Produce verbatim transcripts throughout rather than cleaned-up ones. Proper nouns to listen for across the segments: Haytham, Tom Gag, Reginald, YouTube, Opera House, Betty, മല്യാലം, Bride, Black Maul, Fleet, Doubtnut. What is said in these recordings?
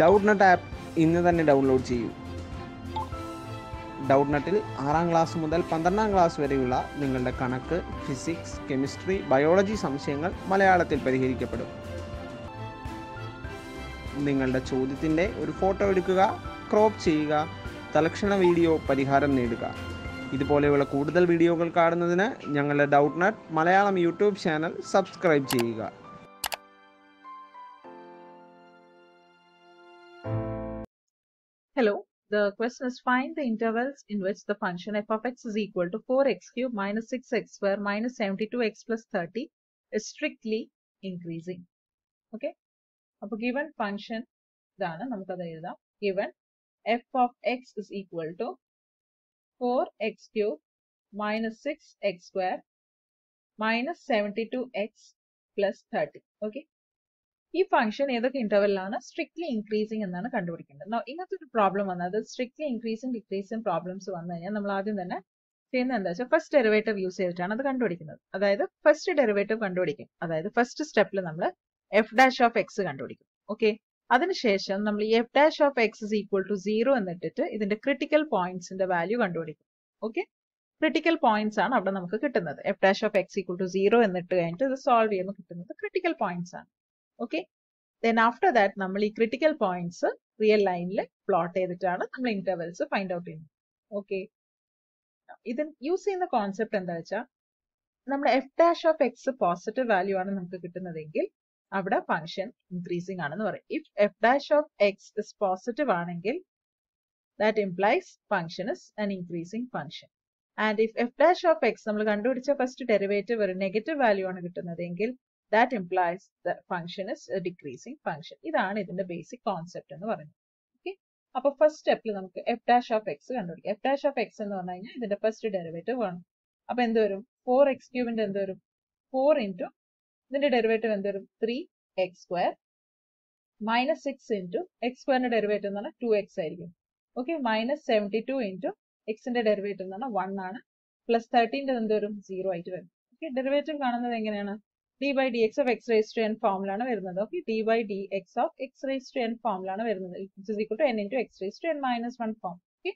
Doubtnut app innu thanne download cheyu. Doubtnutil ആറാം class മുതൽ പന്ത്രണ്ടാം ക്ലാസ് വരെയുള്ള നിങ്ങളുടെ കണക്ക്, ഫിസിക്സ്, കെമിസ്ട്രി, ബയോളജി സംശയങ്ങൾ മലയാളത്തിൽ പരിഹരിക്കപ്പെടും. നിങ്ങളുടെ ചോദ്യത്തിന്റെ ഒരു ഫോട്ടോ എടുക്കുക, ക്രോപ്പ് ചെയ്യുക, തലക്ഷണ വീഡിയോ പരിഹാരം നേടുക. ഇതുപോലെയുള്ള കൂടുതൽ വീഡിയോകൾ കാണുന്നതിന് ഞങ്ങളുടെ Doubtnut Malayalam YouTube channel subscribe ചെയ്യുക. Hello, the question is find the intervals in which the function f of x is equal to four x cubed minus six x square minus seventy-two x plus thirty is strictly increasing. Okay. So given function, given f of x is equal to four x cubed minus six x square minus seventy-two x plus thirty. Okay. This function is strictly increasing. Now, in this problem, strictly increasing and decreasing problems, the first derivative usage. That is the first derivative. That is the first step. F dash of x. Okay. That is the f dash of x is equal to zero. And this is the critical points in the value. Okay. Critical points are f dash of x equal to zero. And the solve the critical points. Okay, then after that, nammal critical points real line le plot editana, nammal intervals find out in. Okay, now, then using the concept and the nammal f dash of x positive value aanu namukku kittunnadengil avada function increasing aanu varu. If f dash of x is positive anengil, that implies function is an increasing function. And if f dash of x nammal kandupidicha first derivative or negative value aanu kittunnadengil, that implies the function is a decreasing function. This is the basic concept. Okay. So, first step, f dash of x. f dash of x is the first derivative. So, four x cube into four into, the derivative is three x square, minus six into, x square derivative is two x. Okay, minus seventy-two into, x derivative is one, plus thirteen is zero. Okay, derivative is d by dx of x raised to n formula na verunadu. Okay, d by dx of x raised to n formula na verunadu, which is equal to n into x raised to n minus one form. Okay,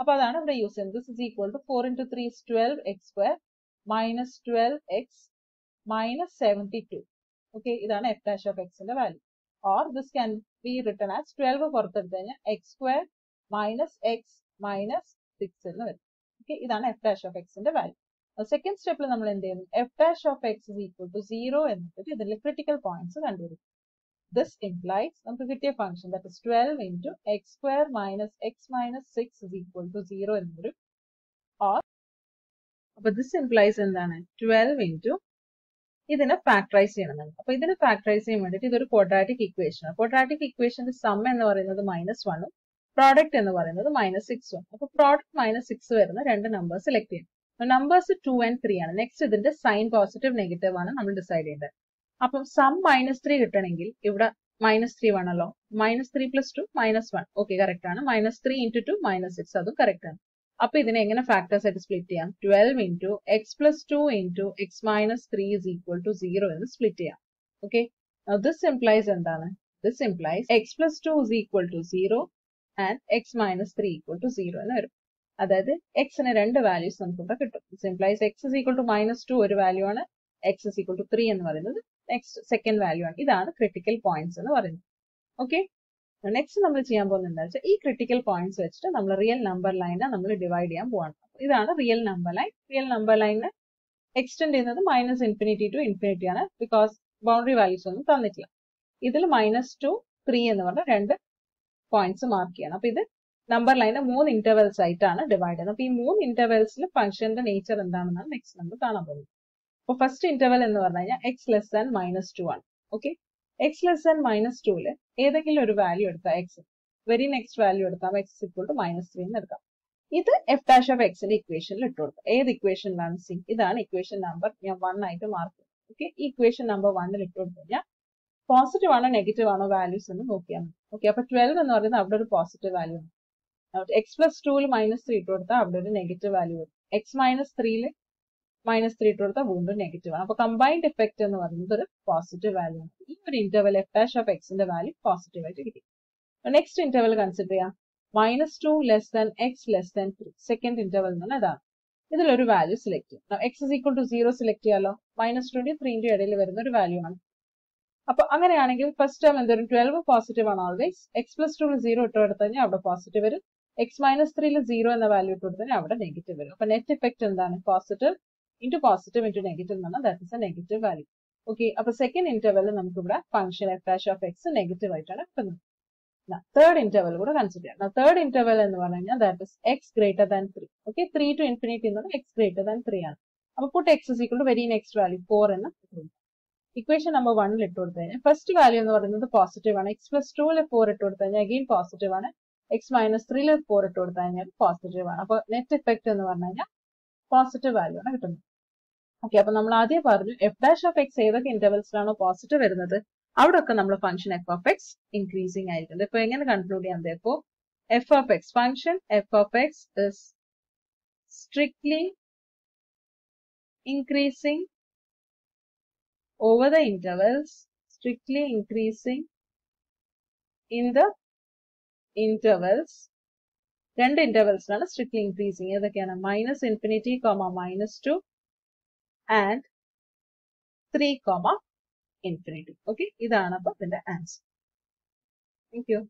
appo adana ivda use cheynadu. This is equal to four into three is twelve x square minus twelve x minus seventy-two. Okay, idana f dash of x in the value, or this can be written as twelve porthadana x square minus x minus six ennu varum. Okay, idana f dash of x in the value. Now, second step, f dash of x is equal to zero and the critical points. This implies the function that is twelve into x square minus x minus six is equal to zero. Or, but this implies twelve into, this is factorize. This is factorize, this is a quadratic equation. A quadratic equation is sum and minus one, product and minus six. So, product minus six is two numbers selected. Now, numbers are two and three. Next, the sign positive negative one we decide. So, sum minus three returning. Here, minus three one along. Minus three plus two, minus one. Okay, correct. Minus three into two, minus six. That is correct. Now, this is factor set split. twelve into x plus two into x minus three is equal to zero. In the split. Okay. Now, this implies, this implies x plus two is equal to zero and x minus three equal to zero. That is x and two values. This implies x is equal to minus two value, x is equal to three and next second value. These are critical points. Okay. Now, next we will divide these critical points into real number line. This is real number line. Real number line extend minus infinity to infinity because boundary values are not. This is minus two, three and two points mark. Number line is three intervals divided. Now, in three intervals, the function the nature is the next number. So, first interval is x less than minus two. Okay. X less than minus two. This value is x. Very next value is x is equal to minus three. This is f dash of x equation. This equation is equation number one. Okay. Equation number one is positive and negative values. Okay. So, twelve is positive value. Now, x plus two minus three to the negative value. X minus three minus three to the wound negative. Now, combined effect is positive value. This interval f dash of x in the value positive. Next interval consider. Minus two less than x less than three. Second interval is this is a value select. Now x is equal to zero select. Minus twenty-three into the value. So, first term is twelve positive on always. X plus two is zero positive. X minus three is zero and the value is negative. So, net effect is positive into positive into negative. That is a negative value. Okay, so second interval is function f dash of x is negative. Now, third interval is consider. Now, third interval is that is x greater than three. Okay, three to infinity is x greater than three. Now, put x is equal to very next value four. And equation number one is first value is positive. X plus two is four. Again, positive. X minus three is four. Positive. So, net effect is positive value. Okay, so we will see f dash of x intervals are positive. Out of the function f of x increasing. Therefore, we conclude therefore f of x function f of x is strictly increasing over the intervals, strictly increasing in the intervals. Two intervals are strictly increasing. Minus infinity, comma minus two and three, comma infinity. Okay, this is the answer. Thank you.